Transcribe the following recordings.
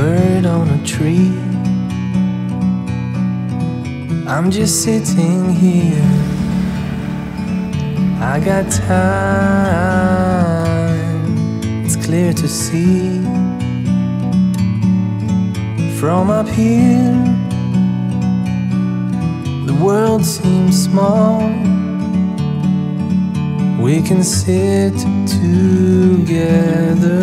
bird on a tree. I'm just sitting here, I got time, it's clear to see. From up here, the world seems small. We can sit together,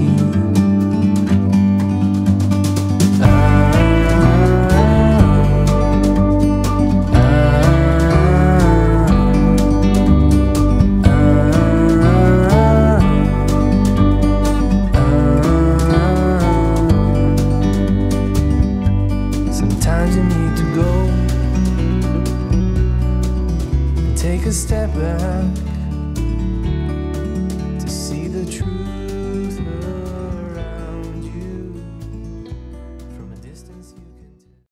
Sometimes you need to go and take a step back.